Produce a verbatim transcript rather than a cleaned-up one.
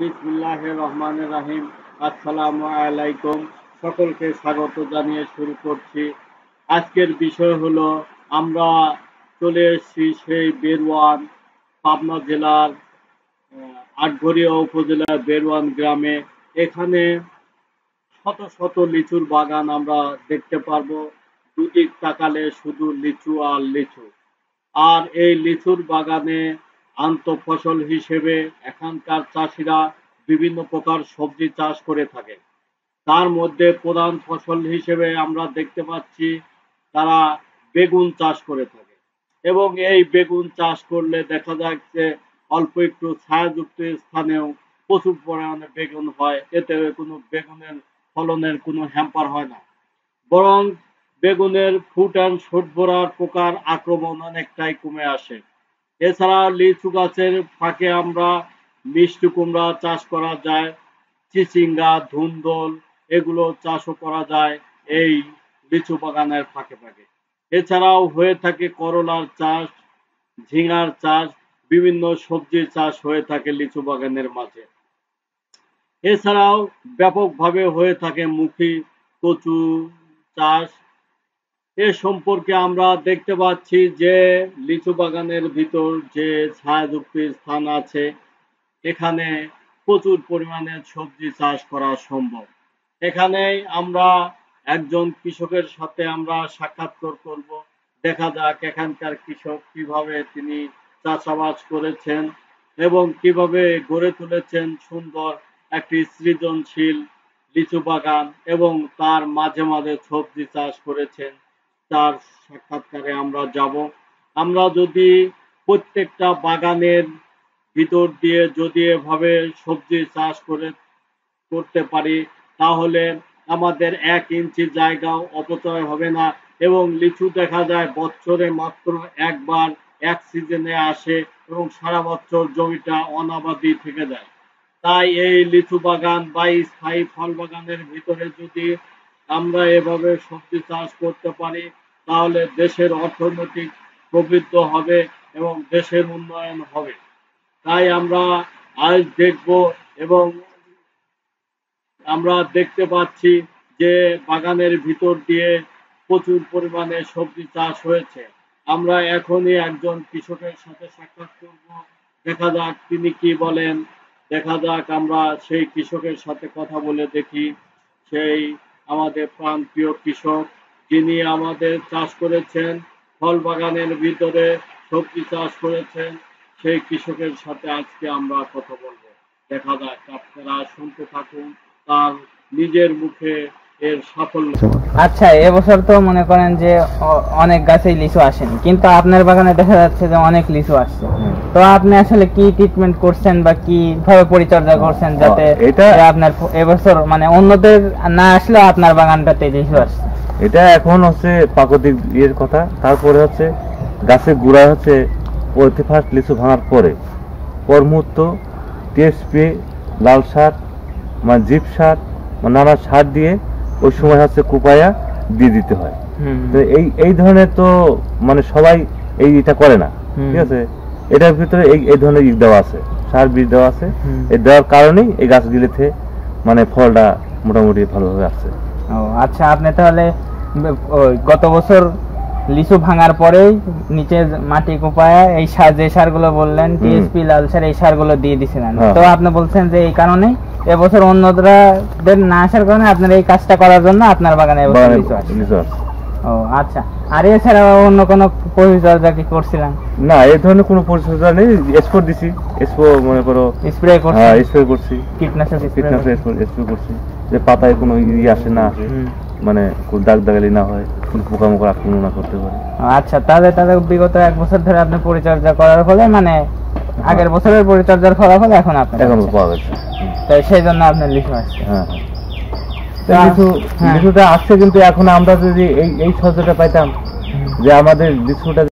बिस्मिल्लाहिर्रहमानिर्रहीम अस्सलामु आलैकुम सकलके स्वागत जानिए शुरू करছি আজকের বিষয় হলো আমরা চলে এসেছি সেই বেরওয়ান পাবনা জেলার আটঘরিয়া উপজেলার বেরওয়ান গ্রামে। এখানে শত শত লিচুর বাগান আমরা দেখতে পারবো, দুদিক তাকালে শুধু লিচু আর লিচু। আর এই লিচুর বাগানে আন্তঃ ফসল হিসেবে এখানকার চাষিরা বিভিন্ন প্রকার সবজি চাষ করে থাকে। তার মধ্যে প্রধান ফসল হিসেবে আমরা দেখতে পাচ্ছি তারা বেগুন চাষ করে থাকে, এবং এই বেগুন চাষ করলে দেখা যাচ্ছে অল্প একটু ছায়াযুক্ত স্থানেও প্রচুর পরিমাণে বেগুন হয়। এতে কোনো বেগুনের ফলনের কোনো হ্যাম্পার হয় না, বরং বেগুনের ফুট অ্যান্ড শুট ভরার পোকার আক্রমণ অনেকটাই কমে আসে। এছাড়া লিচু গাছের ফাঁকে আমরা মিষ্টি কুমড়া চাষ করা যায়, চিচিঙ্গা, ধুন্দল এগুলো চাষও করা যায় এই লিচু বাগানের ফাঁকে ফাঁকে। এছাড়াও হয়ে থাকে করলার চাষ, ঝিঙার চাষ, বিভিন্ন সবজির চাষ হয়ে থাকে লিচু বাগানের মাঝে। এছাড়াও ব্যাপকভাবে হয়ে থাকে মুখী কচু চাষ। এ সম্পর্কে আমরা দেখতে পাচ্ছি যে লিচু বাগানের ভিতর যে ছায়াযুক্ত স্থান আছে এখানে প্রচুর পরিমাণে সবজি চাষ করা সম্ভব। এখানেই আমরা একজন কৃষকের সাথে আমরা সাক্ষাৎকার করব, দেখা যাক এখানকার কৃষক কিভাবে তিনি চাষাবাদ করেছেন এবং কিভাবে গড়ে তুলেছেন সুন্দর একটি সৃজনশীল লিচু বাগান এবং তার মাঝে মাঝে সবজি চাষ করেছেন। তার সাক্ষাৎকারে আমরা যাব। আমরা যদি প্রত্যেকটা বাগানের ভিতর দিয়ে যদি এভাবে সবজি চাষ করে করতে পারি তাহলে আমাদের এক ইঞ্চি জায়গাও অপচয় হবে না, এবং লিচু দেখা যায় বছরে মাত্র একবার এক সিজনে আসে এবং সারা বছর জমিটা অনাবাদি থেকে যায়। তাই এই লিচু বাগান বা স্থায়ী ফল বাগানের ভিতরে যদি আমরা এভাবে সবজি চাষ করতে পারি তাহলে দেশের অর্থনৈতিক প্রবৃদ্ধি হবে এবং দেশের উন্নয়ন হবে। তাই আমরা আজ দেখব, এবং আমরা দেখতে পাচ্ছি যে বাগানের ভিতর দিয়ে প্রচুর পরিমাণে সবজি চাষ হয়েছে। আমরা এখনই একজন কৃষকের সাথে সাক্ষাৎ করব, দেখা যাক তিনি কি বলেন। দেখা যাক আমরা সেই কৃষকের সাথে কথা বলে দেখি, সেই আমাদের প্রাণ প্রিয় কৃষক যিনি আমাদের চাষ করেছেন, ফল বাগানের ভিতরে সবজি চাষ করেছেন, সেই কৃষকের সাথে আজকে আমরা কথা বলবো। দেখা যাক, আপনারা শুনতে থাকুন তার নিজের মুখে এর সাফল্য। আচ্ছা, এবছর তো মনে করেন যে অনেক গাছেই লিচু আসেনি, কিন্তু আপনার বাগানে দেখা যাচ্ছে যে অনেক লিচু আসছে। তো আপনি আসলে কি ট্রিটমেন্ট করছেন বা কি ভাবে পরিচর্যা করছেন যাতে আপনার এবছর মানে অন্যদের না আসলে আপনার বাগানটাতে লিচু আসছে? এটা এখন হচ্ছে প্রাকৃতিক ইয়ের কথা। তারপরে হচ্ছে গাছের গোড়া হচ্ছে প্রতিফাস লিচু ভাঙার পরে পরমুহূর্ত টিএসপি, লাল সার মানে জিপ সার মানে নানা সার দিয়ে ওই সময় হচ্ছে কুপায়া দিয়ে দিতে হয়। তো এই এই ধরনের তো মানে সবাই এই এটা করে না, ঠিক আছে? এটার ভিতরে এই এই ধরনের ইট দেওয়া আছে, সার বীজ দেওয়া আছে। এই দেওয়ার কারণেই এই গাছগুলিতে মানে ফলটা মোটামুটি ভালোভাবে আসছে। ও আচ্ছা, আপনি তাহলে গত বছর লিচু ভাঙার পরেই নিচে মাটি কোপায়া এই সার, যে সারগুলো বললেন টিএসপি, লাল সার, এই সারগুলো দিয়ে দিয়েছিলেন। তো আপনি বলছেন যে এই কারণে এবছর অন্যরা না আসার কারণে আপনার এই কাজটা করার জন্য আপনার বাগানে এবছর লিচু আসছে। ও আচ্ছা, আর এছাড়া অন্য কোনো পরিচর্যা কি করছিলেন? না, এই ধরনের কোনো পরিচর্যা নেই। স্প্রে দিছি, স্প্রে মনে করো স্প্রে করছি, স্প্রে করছি কীটনাশক কীটনাশক স্প্রে করছি যে পাতায় কোনো ই আসে না, মানে দাগ দাগালি না হয়, কোনো পোকামাকড় আক্রমণ না করতে পারে। আচ্ছা, তাহলে তাহলে বিগত এক বছর ধরে আপনি পরিচর্যা করার ফলে মানে আগের বছরের পরিচর্যার ফলাফল এখন আপনার এখন পাওয়া গেছে, তাই সেই জন্য আপনার লিচু আসছে। হ্যাঁ, লিচু লিচুটা আসছে, কিন্তু এখন আমরা যদি এই এই সজ্জাটা পাইতাম যে আমাদের লিচুটা